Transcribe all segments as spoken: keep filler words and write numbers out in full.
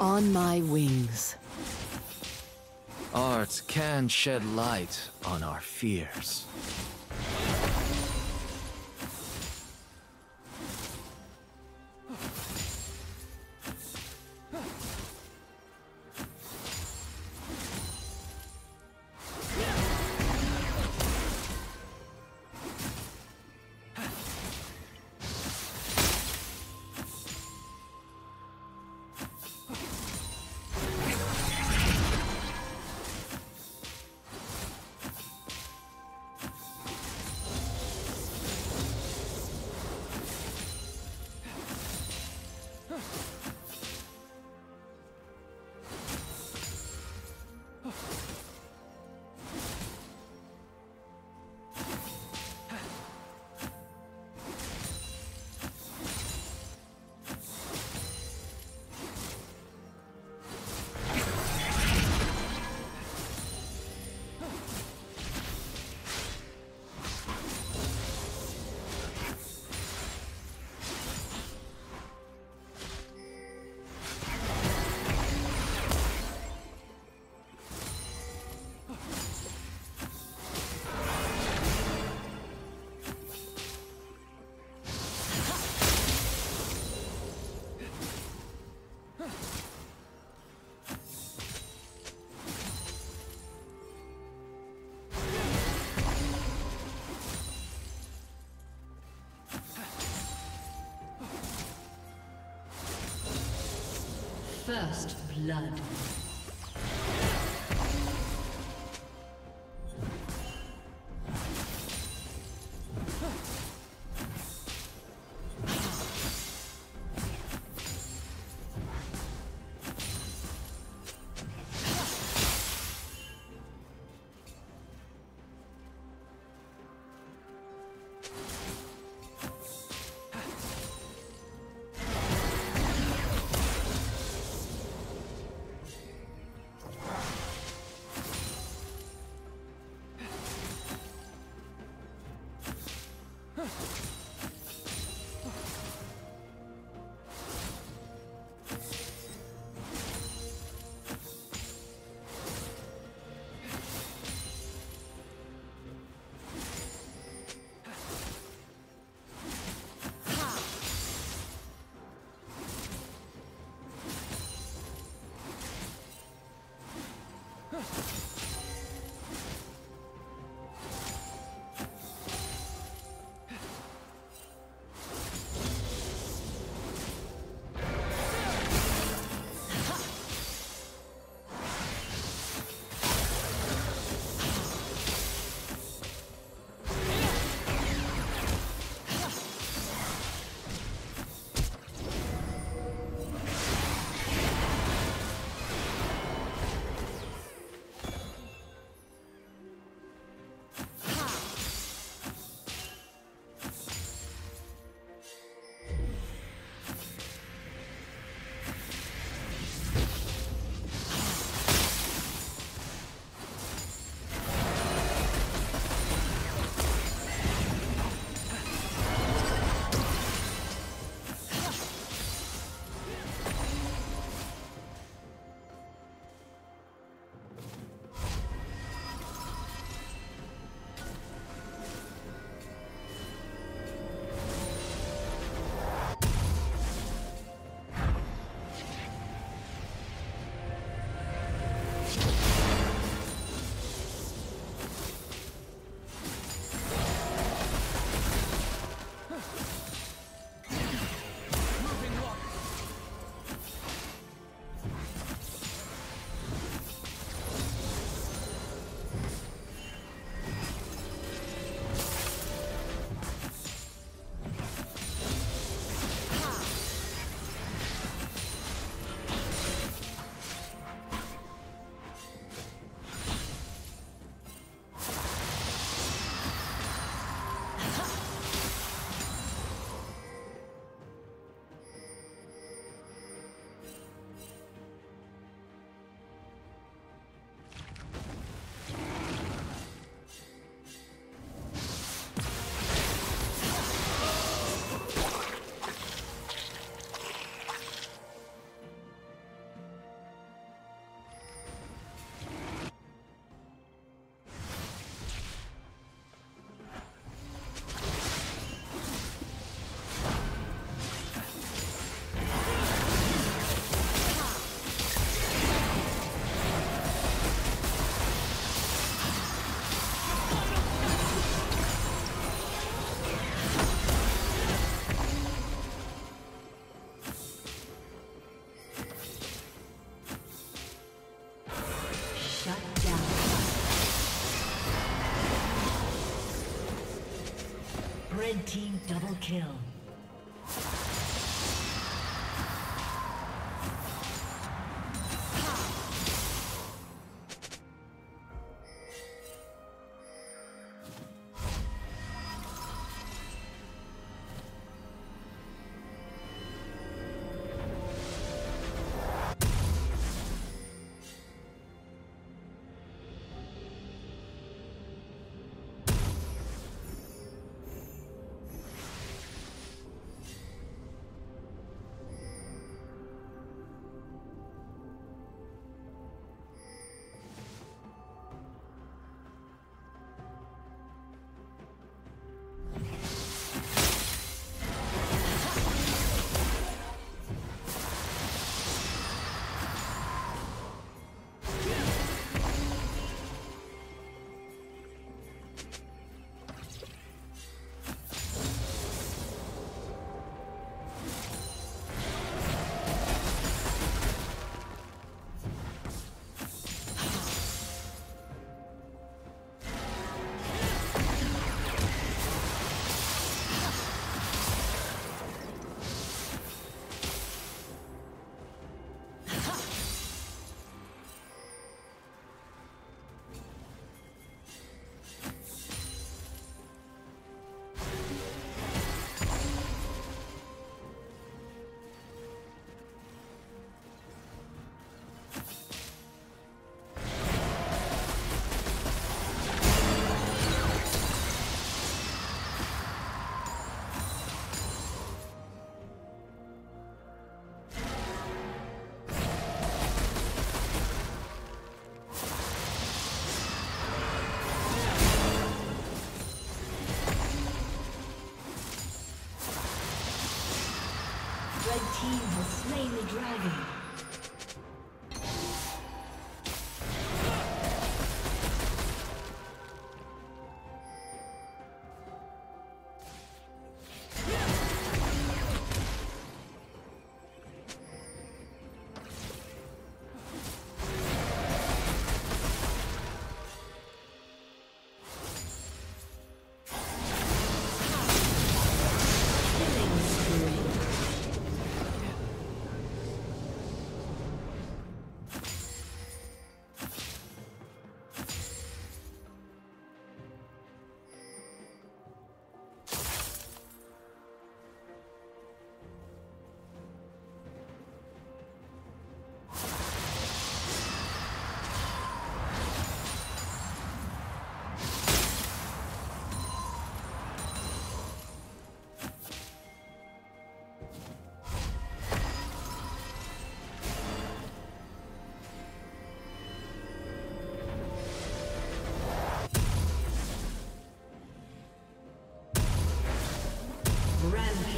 On my wings. Art can shed light on our fears. First blood. Red team double kill. He has slain the dragon.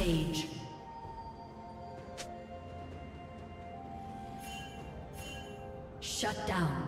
Age. Shut down.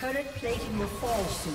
Turret plating will fall soon.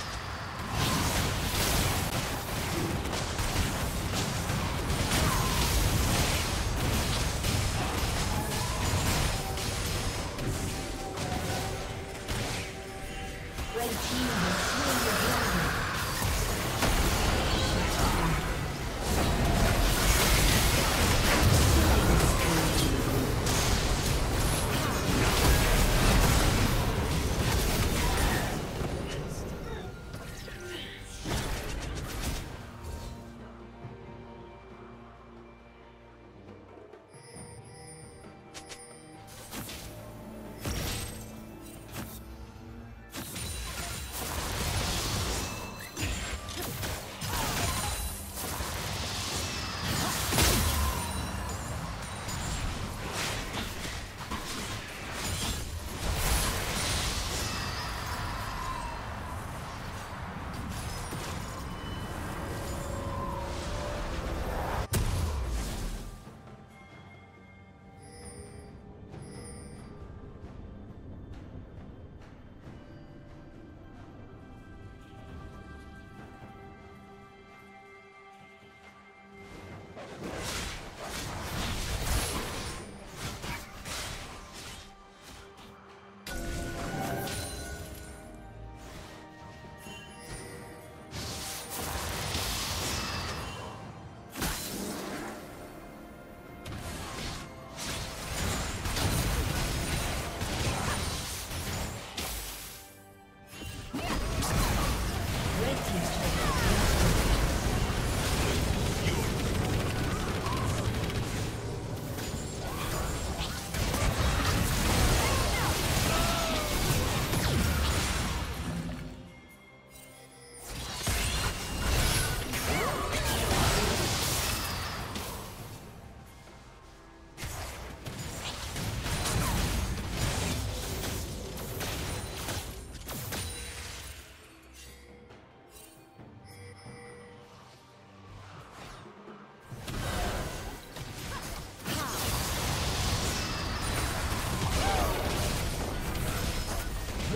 Blue team's turret has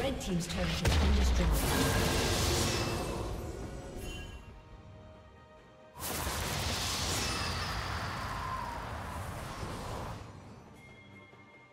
been destroyed.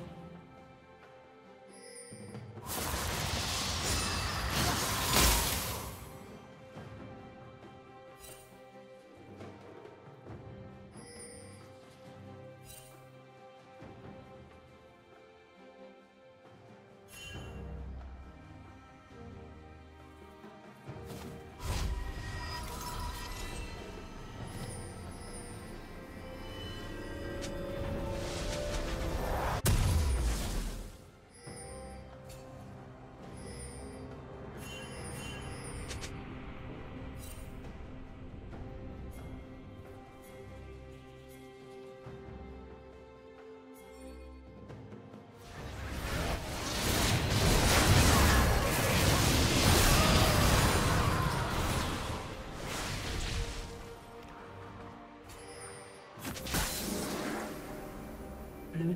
Blue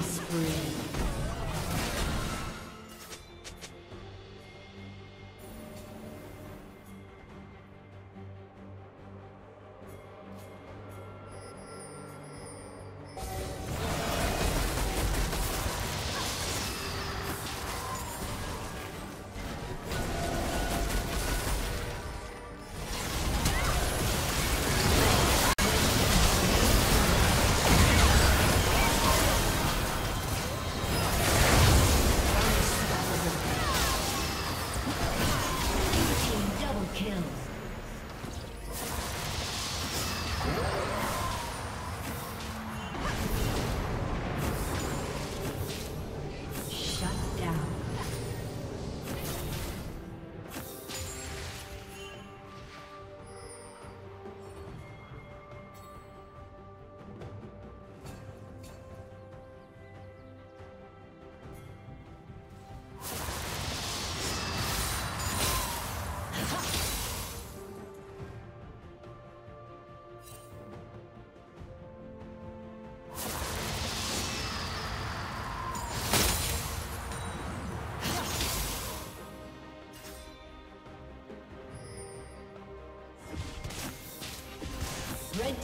killing spree. Red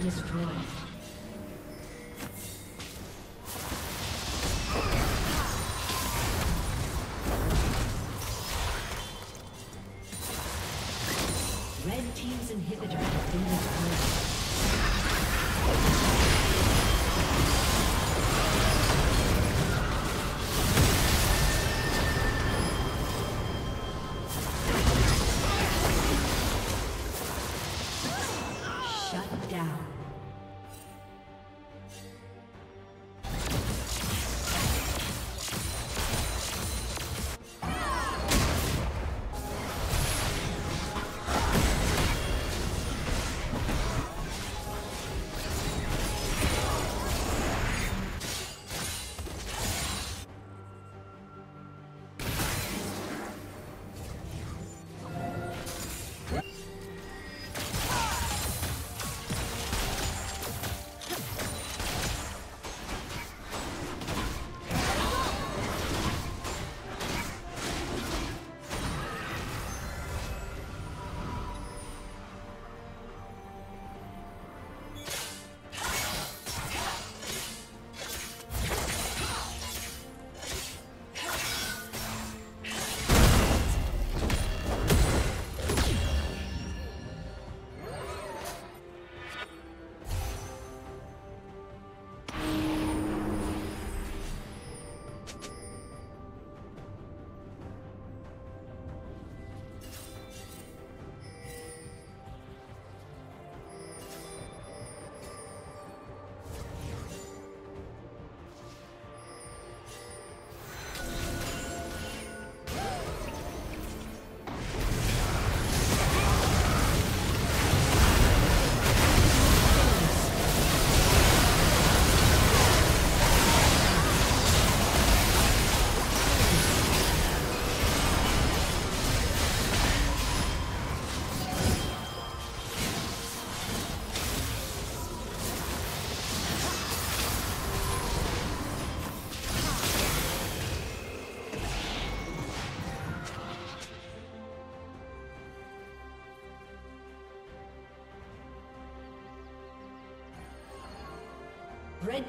Destroyed. Red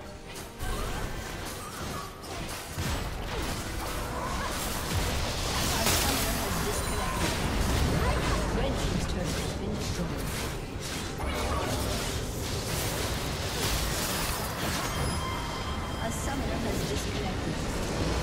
summoner has disconnected. Red Team's turret has been destroyed. A summoner has disconnected.